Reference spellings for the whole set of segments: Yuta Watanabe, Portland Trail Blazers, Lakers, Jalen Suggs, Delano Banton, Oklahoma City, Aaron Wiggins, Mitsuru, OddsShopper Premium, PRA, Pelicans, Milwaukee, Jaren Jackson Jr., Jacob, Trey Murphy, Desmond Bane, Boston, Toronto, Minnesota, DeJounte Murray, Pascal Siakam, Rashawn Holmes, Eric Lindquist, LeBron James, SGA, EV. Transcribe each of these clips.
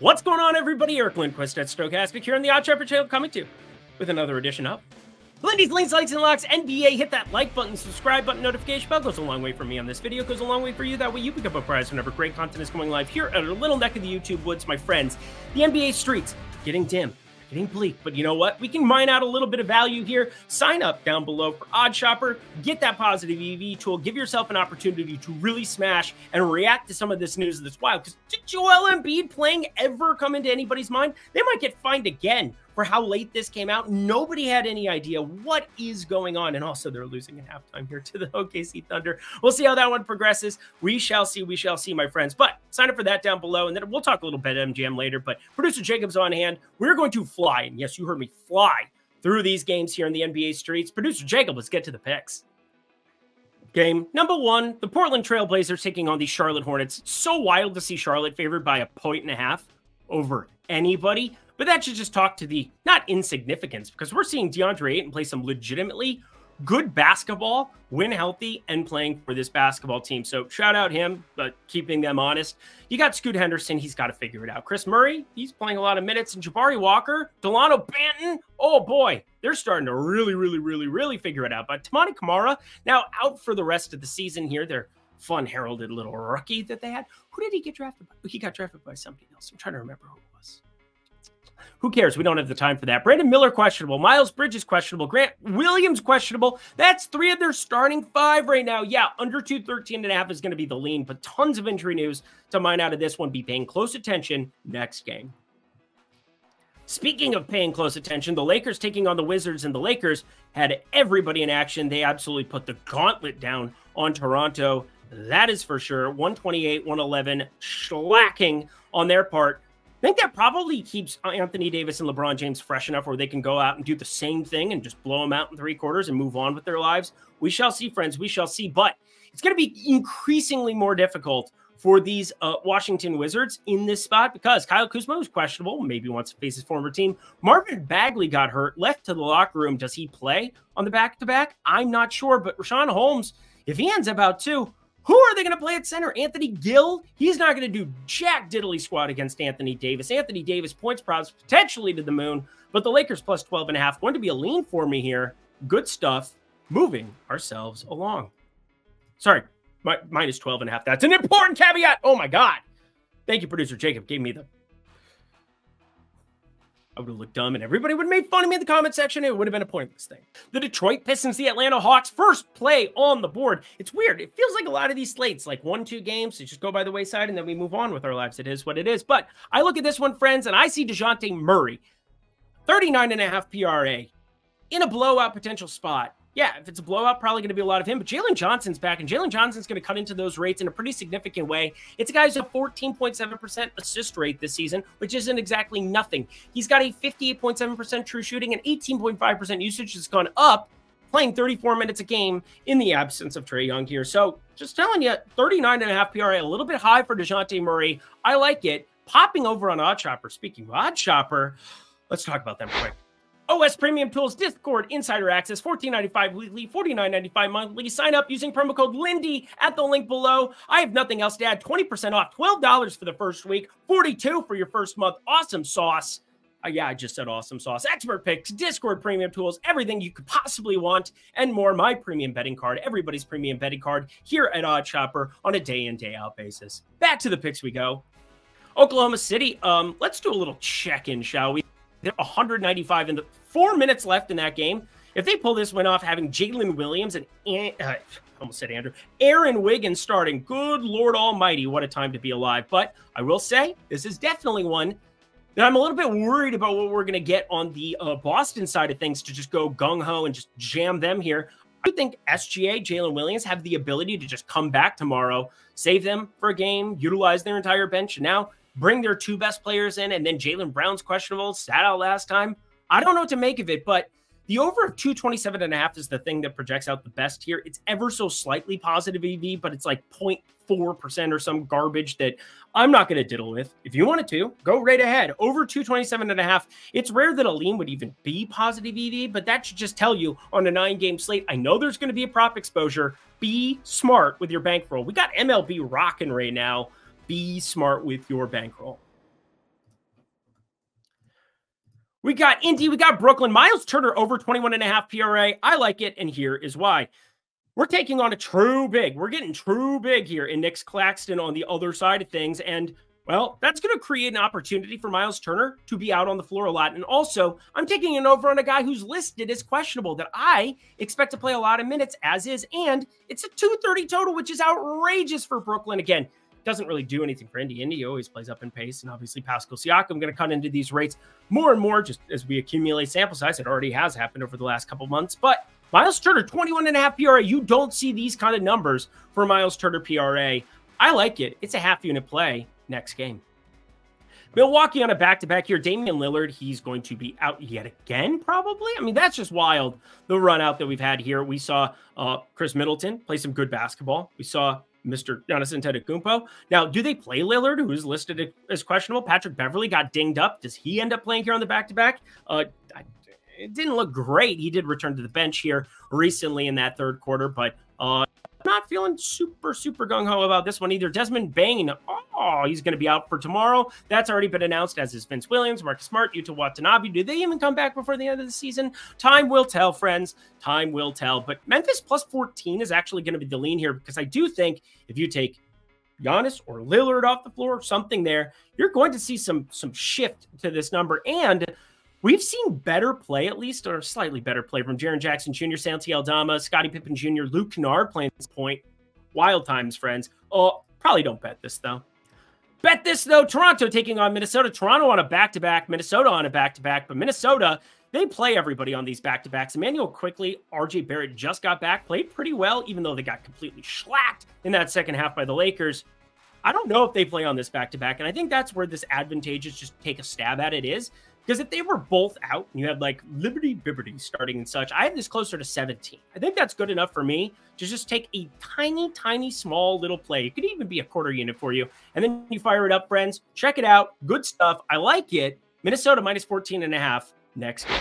What's going on, everybody? Eric Lindquist at Stochastic here on the OddsShopper channel, coming to you with another edition of Lindy's Leans, Likes, and Locks NBA. Hit that like button, subscribe button, notification bell. Goes a long way for me on this video. Goes a long way for you. That way you pick up a prize whenever great content is going live here at our little neck of the YouTube woods, my friends. The NBA streets getting dim, getting bleak, but you know what? We can mine out a little bit of value here. Sign up down below for OddsShopper. Get that positive EV tool. Give yourself an opportunity to really smash and react to some of this news that's wild. Because did Joel Embiid playing ever come into anybody's mind? They might get fined again for how late this came out. Nobody had any idea what is going on. And also, they're losing in halftime here to the OKC Thunder. We'll see how that one progresses. We shall see, my friends. But sign up for that down below, and then we'll talk a little bit MGM later. But producer Jacob's on hand. We're going to fly, and yes, you heard me, fly through these games here in the NBA streets. Producer Jacob, let's get to the picks. Game number one, the Portland Trail Blazers taking on the Charlotte Hornets. So wild to see Charlotte favored by 1.5 over anybody. But that should just talk to the not insignificance, because we're seeing DeAndre Ayton play some legitimately good basketball when healthy and playing for this basketball team. So shout out him, but keeping them honest. You got Scoot Henderson. He's got to figure it out. Chris Murray, he's playing a lot of minutes. And Jabari Walker, Delano Banton, oh boy, they're starting to really figure it out. But Tamani Kamara now out for the rest of the season here. They're fun heralded little rookie that they had. Who did he get drafted by? He got drafted by somebody else. I'm trying to remember who it was. Who cares? We don't have the time for that. Brandon Miller, questionable. Miles Bridges, questionable. Grant Williams, questionable. That's 3 of their starting 5 right now. Yeah, under 213.5 is going to be the lean, but tons of injury news to mine out of this one. Be paying close attention next game. Speaking of paying close attention, the Lakers taking on the Wizards, and the Lakers had everybody in action. They absolutely put the gauntlet down on Toronto. That is for sure. 128-111, slacking on their part. I think that probably keeps Anthony Davis and LeBron James fresh enough where they can go out and do the same thing and just blow them out in 3/4 and move on with their lives. We shall see, friends. We shall see. But it's going to be increasingly more difficult for these Washington Wizards in this spot, because Kyle Kuzma was questionable, maybe wants to face his former team. Marvin Bagley got hurt, left to the locker room. Does he play on the back-to-back? I'm not sure, but Rashawn Holmes, if he ends up out too, who are they going to play at center? Anthony Gill? He's not going to do jack diddly squat against Anthony Davis. Anthony Davis, points props potentially to the moon, but the Lakers plus 12.5. Going to be a lean for me here. Good stuff. Moving ourselves along. Sorry, minus 12.5. That's an important caveat. Oh, my God. Thank you, producer Jacob. Gave me the... I would have looked dumb and everybody would have made fun of me in the comment section. It would have been a pointless thing. The Detroit Pistons, the Atlanta Hawks, first play on the board. It's weird. It feels like a lot of these slates, like 1-2 games, they just go by the wayside and then we move on with our lives. It is what it is. But I look at this one, friends, and I see DeJounte Murray, 39.5 PRA, in a blowout potential spot. Yeah, if it's a blowout, probably going to be a lot of him. But Jalen Johnson's back, and Jalen Johnson's going to cut into those rates in a pretty significant way. It's a guy who's a 14.7% assist rate this season, which isn't exactly nothing. He's got a 58.7% true shooting and 18.5% usage that's gone up, playing 34 minutes a game in the absence of Trae Young here. So just telling you, 39.5 PRA, a little bit high for DeJounte Murray. I like it. Popping over on OddsShopper. Speaking of OddsShopper, let's talk about them quick. OS Premium Tools, Discord, Insider Access, $14.95 weekly, $49.95 monthly. Sign up using promo code Lindy at the link below. I have nothing else to add. 20% off, $12 for the first week, $42 for your first month. Awesome sauce. Yeah, I just said awesome sauce. Expert picks, Discord Premium Tools, everything you could possibly want and more. My premium betting card, everybody's premium betting card here at OddsShopper on a day-in, day-out basis. Back to the picks we go. Oklahoma City, let's do a little check-in, shall we? They're 195 in the 4 minutes left in that game. If they pull this one off, having Jalen Williams and Aaron Wiggins starting. Good Lord Almighty, what a time to be alive. But I will say, this is definitely one that I'm a little bit worried about what we're going to get on the Boston side of things to just go gung-ho and just jam them here. I do think SGA, Jalen Williams, have the ability to just come back tomorrow, save them for a game, utilize their entire bench, and now bring their 2 best players in, and then Jaylen Brown's questionable, sat out last time. I don't know what to make of it, but the over of 227.5 is the thing that projects out the best here. It's ever so slightly positive EV, but it's like 0.4% or some garbage that I'm not going to diddle with. If you wanted to, go right ahead. Over 227.5. It's rare that a lean would even be positive EV, but that should just tell you on a 9-game slate, I know there's going to be a prop exposure. Be smart with your bankroll. We got MLB rocking right now. Be smart with your bankroll. We got Indy, we got Brooklyn. Miles Turner over 21.5 PRA. I like it, and here is why. We're taking on a true big. We're getting true big here in Nick Claxton on the other side of things. And, well, that's going to create an opportunity for Miles Turner to be out on the floor a lot. And also, I'm taking an over on a guy who's listed as questionable that I expect to play a lot of minutes as is. And it's a 230 total, which is outrageous for Brooklyn. Again, doesn't really do anything for Indy. Indy always plays up in pace. And obviously, Pascal Siakam going to cut into these rates more and more just as we accumulate sample size. It already has happened over the last couple months. But Miles Turner, 21.5 PRA. You don't see these kind of numbers for Miles Turner PRA. I like it. It's a half unit play next game. Milwaukee on a back-to-back here. Damian Lillard, he's going to be out yet again, probably. I mean, that's just wild, the run-out that we've had here. We saw Chris Middleton play some good basketball. We saw Mr. Giannis Antetokounmpo. Now, do they play Lillard, who's listed as questionable? Patrick Beverly got dinged up. Does he end up playing here on the back-to-back? It didn't look great. He did return to the bench here recently in that third quarter, but not feeling super gung-ho about this one either. Desmond Bane, oh, he's going to be out for tomorrow. That's already been announced, as is Vince Williams, Marcus Smart, Yuta Watanabe. Do they even come back before the end of the season? Time will tell, friends. Time will tell. But Memphis plus 14 is actually going to be the lean here, because I do think if you take Giannis or Lillard off the floor or something there, you're going to see some shift to this number. And we've seen better play, at least, or slightly better play from Jaren Jackson Jr., Santi Aldama, Scottie Pippen Jr., Luke Kennard playing this point. Wild times, friends. Oh, probably don't bet this, though. Bet this, though. Toronto taking on Minnesota. Toronto on a back-to-back. Minnesota on a back-to-back. But Minnesota, they play everybody on these back-to-backs. Emmanuel Quickley, RJ Barrett just got back, played pretty well, even though they got completely shellacked in that second half by the Lakers. I don't know if they play on this back-to-back, and I think that's where this advantageous just take a stab at it is. Because if they were both out and you had like Liberty Bibberty starting and such, I had this closer to 17. I think that's good enough for me to just take a tiny, small little play. It could even be a quarter unit for you. And then you fire it up, friends. Check it out. Good stuff. I like it. Minnesota minus 14.5 next game.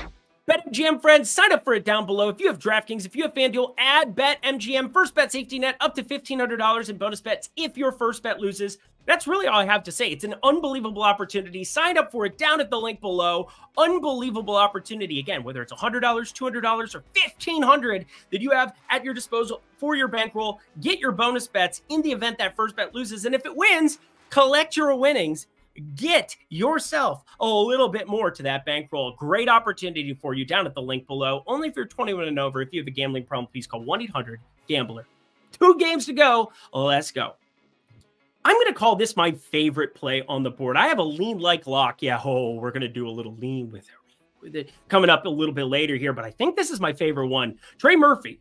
BetMGM, friends, sign up for it down below. If you have DraftKings, if you have FanDuel, add BetMGM. First bet safety net up to $1,500 in bonus bets if your first bet loses. That's really all I have to say. It's an unbelievable opportunity. Sign up for it down at the link below. Unbelievable opportunity. Again, whether it's $100, $200, or $1,500 that you have at your disposal for your bankroll, get your bonus bets in the event that first bet loses. And if it wins, collect your winnings. Get yourself a little bit more to that bankroll. Great opportunity for you down at the link below. Only if you're 21 and over. If you have a gambling problem, please call 1-800-GAMBLER. 2 games to go. Let's go. I'm going to call this my favorite play on the board. I have a lean like lock. Yeah, oh, we're going to do a little lean with it coming up a little bit later here, but I think this is my favorite one. Trey Murphy,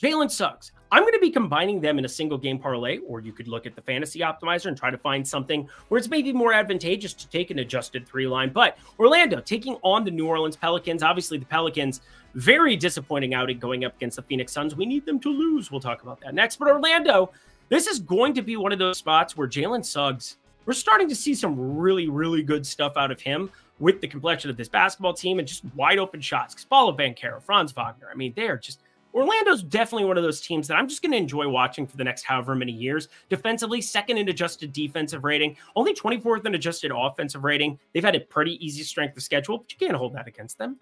Jalen Suggs. I'm going to be combining them in a single game parlay, or you could look at the fantasy optimizer and try to find something where it's maybe more advantageous to take an adjusted 3-line. But Orlando taking on the New Orleans Pelicans. Obviously, the Pelicans, very disappointing outing going up against the Phoenix Suns. We need them to lose. We'll talk about that next. But Orlando, this is going to be one of those spots where Jalen Suggs, we're starting to see some really good stuff out of him with the complexion of this basketball team and just wide open shots. Paulo Banchero, Franz Wagner, I mean, they're just... Orlando's definitely one of those teams that I'm just going to enjoy watching for the next however many years. Defensively, second in adjusted defensive rating, only 24th in adjusted offensive rating. They've had a pretty easy strength of schedule, but you can't hold that against them.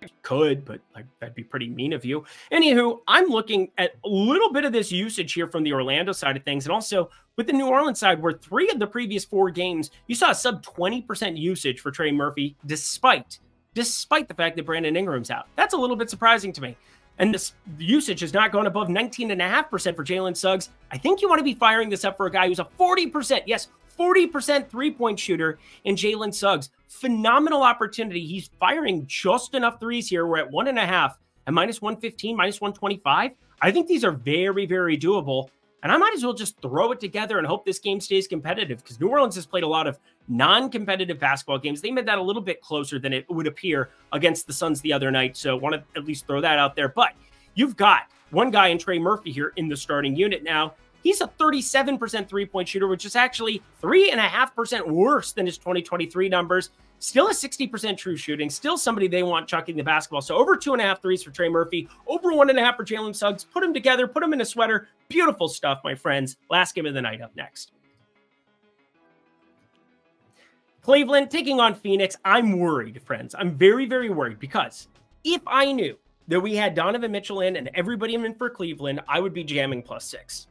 You could, but that'd be pretty mean of you. Anywho, I'm looking at a little bit of this usage here from the Orlando side of things, and also with the New Orleans side, where 3 of the previous 4 games, you saw a sub 20% usage for Trey Murphy, despite the fact that Brandon Ingram's out. That's a little bit surprising to me. And this usage has not gone above 19.5% for Jalen Suggs. I think you want to be firing this up for a guy who's a 40%, yes, 40% three-point shooter in Jalen Suggs. Phenomenal opportunity. He's firing just enough threes here. We're at 1.5 and minus 115, minus 125. I think these are very doable. And I might as well just throw it together and hope this game stays competitive, because New Orleans has played a lot of non-competitive basketball games. They made that a little bit closer than it would appear against the Suns the other night. So want to at least throw that out there. But you've got one guy in Trey Murphy here in the starting unit now. He's a 37% three-point shooter, which is actually 3.5% worse than his 2023 numbers. Still a 60% true shooting. Still somebody they want chucking the basketball. So over 2.5 threes for Trey Murphy. Over 1.5 for Jalen Suggs. Put them together. Put them in a sweater. Beautiful stuff, my friends. Last game of the night up next. Cleveland taking on Phoenix. I'm worried, friends. I'm very, very worried, because if I knew that we had Donovan Mitchell in and everybody in for Cleveland, I would be jamming +6.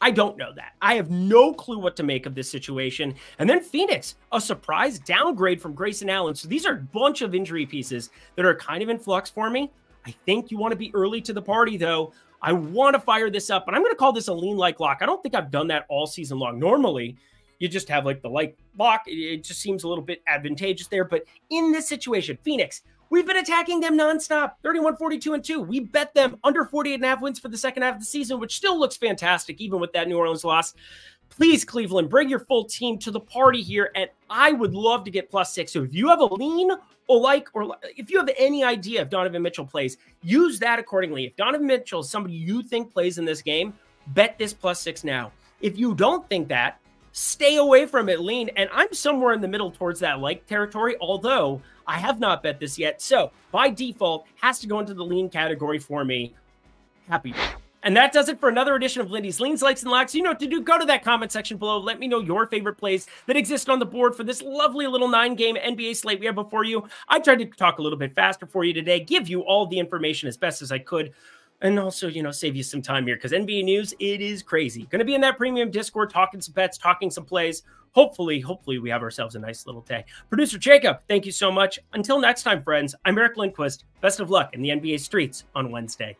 I don't know that. I have no clue what to make of this situation. And then Phoenix, a surprise downgrade from Grayson Allen. So these are a bunch of injury pieces that are kind of in flux for me. I think you want to be early to the party, though. I want to fire this up, and I'm going to call this a lean like lock. I don't think I've done that all season long. Normally, you just have like the like lock. It just seems a little bit advantageous there. But in this situation, Phoenix, we've been attacking them nonstop, 31-42-2. We bet them under 48.5 wins for the second half of the season, which still looks fantastic, even with that New Orleans loss. Please, Cleveland, bring your full team to the party here, and I would love to get +6. So if you have a lean or like, or if you have any idea if Donovan Mitchell plays, use that accordingly. If Donovan Mitchell is somebody you think plays in this game, bet this +6 now. If you don't think that, stay away from it, lean. And I'm somewhere in the middle towards that like territory, although I have not bet this yet. So by default, has to go into the lean category for me. Happy. And that does it for another edition of Lindy's Leans, Likes, and Locks. You know what to do. Go to that comment section below. Let me know your favorite plays that exist on the board for this lovely little 9-game NBA slate we have before you. I tried to talk a little bit faster for you today, give you all the information as best as I could. And also, you know, save you some time here, because NBA news, it is crazy. Going to be in that premium Discord, talking some bets, talking some plays. Hopefully we have ourselves a nice little day. Producer Jacob, thank you so much. Until next time, friends, I'm Eric Lindquist. Best of luck in the NBA streets on Wednesday.